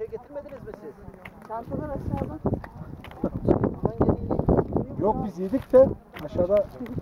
Şey getirmediniz mi siz? Çantalar aşağıda. Yok biz yedik de aşağıda pişiriz.